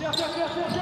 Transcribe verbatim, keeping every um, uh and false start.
Yeah, yeah, yeah.